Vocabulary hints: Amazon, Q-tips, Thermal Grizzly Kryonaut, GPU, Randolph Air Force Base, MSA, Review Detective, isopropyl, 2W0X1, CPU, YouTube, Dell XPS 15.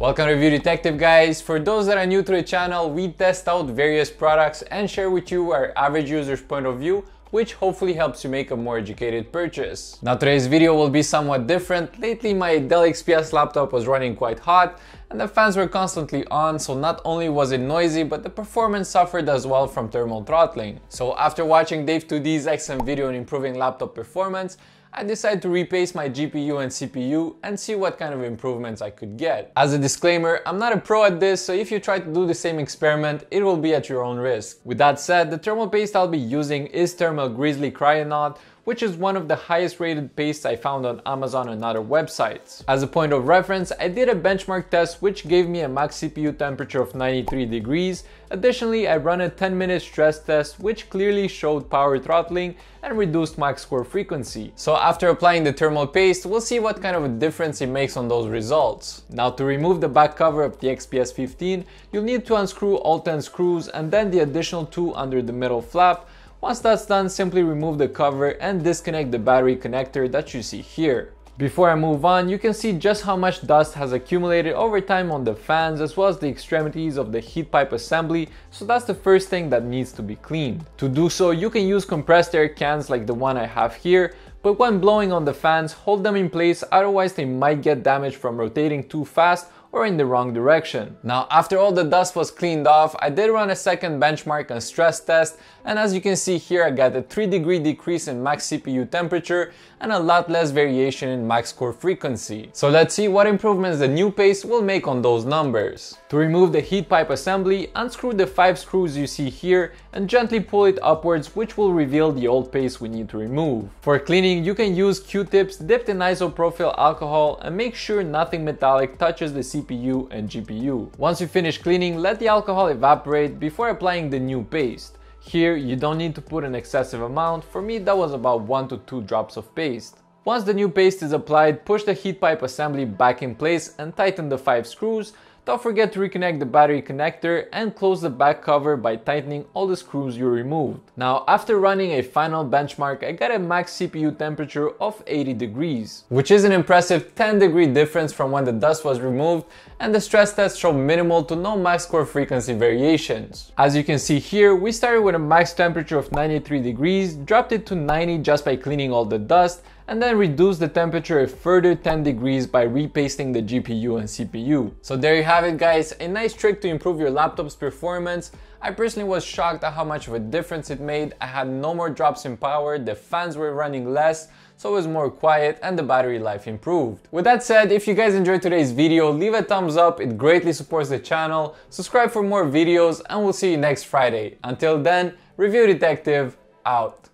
Welcome to Review Detective, guys. For those that are new to the channel, we test out various products and share with you our average user's point of view, which hopefully helps you make a more educated purchase. Now today's video will be somewhat different. Lately my Dell XPS laptop was running quite hot and the fans were constantly on, so not only was it noisy, but the performance suffered as well from thermal throttling. So after watching Dave 2D's excellent video on improving laptop performance, I decided to replace my GPU and CPU and see what kind of improvements I could get. As a disclaimer, I'm not a pro at this, so if you try to do the same experiment, it will be at your own risk. With that said, the thermal paste I'll be using is Thermal Grizzly Kryonaut, which is one of the highest rated pastes I found on Amazon and other websites. As a point of reference, I did a benchmark test which gave me a max CPU temperature of 93 degrees. Additionally, I ran a 10-minute stress test which clearly showed power throttling and reduced max core frequency. So after applying the thermal paste, we'll see what kind of a difference it makes on those results. Now to remove the back cover of the XPS 15, you'll need to unscrew all 10 screws and then the additional 2 under the middle flap. Once that's done, simply remove the cover and disconnect the battery connector that you see here. Before I move on, you can see just how much dust has accumulated over time on the fans as well as the extremities of the heat pipe assembly, so that's the first thing that needs to be cleaned. To do so, you can use compressed air cans like the one I have here, but when blowing on the fans, hold them in place, otherwise they might get damaged from rotating too fast or in the wrong direction. Now, after all the dust was cleaned off, I did run a second benchmark and stress test, and as you can see here, I got a 3-degree decrease in max CPU temperature and a lot less variation in max core frequency. So let's see what improvements the new paste will make on those numbers. To remove the heat pipe assembly, unscrew the 5 screws you see here and gently pull it upwards, which will reveal the old paste we need to remove. For cleaning, you can use Q-tips dipped in isopropyl alcohol and make sure nothing metallic touches the CPU and GPU. Once you finish cleaning, let the alcohol evaporate before applying the new paste. Here, you don't need to put an excessive amount. For me, that was about 1 to 2 drops of paste. Once the new paste is applied, push the heat pipe assembly back in place and tighten the 5 screws. Don't forget to reconnect the battery connector and close the back cover by tightening all the screws you removed. Now, after running a final benchmark, I got a max CPU temperature of 80 degrees, which is an impressive 10-degree difference from when the dust was removed, and the stress test showed minimal to no max core frequency variations. As you can see here, we started with a max temperature of 93 degrees, dropped it to 90 just by cleaning all the dust, and then reduce the temperature a further 10 degrees by repasting the GPU and CPU. So there you have it, guys, a nice trick to improve your laptop's performance. I personally was shocked at how much of a difference it made. I had no more drops in power, the fans were running less, so it was more quiet and the battery life improved. With that said, if you guys enjoyed today's video, leave a thumbs up, it greatly supports the channel. Subscribe for more videos and we'll see you next Friday. Until then, Review Detective out.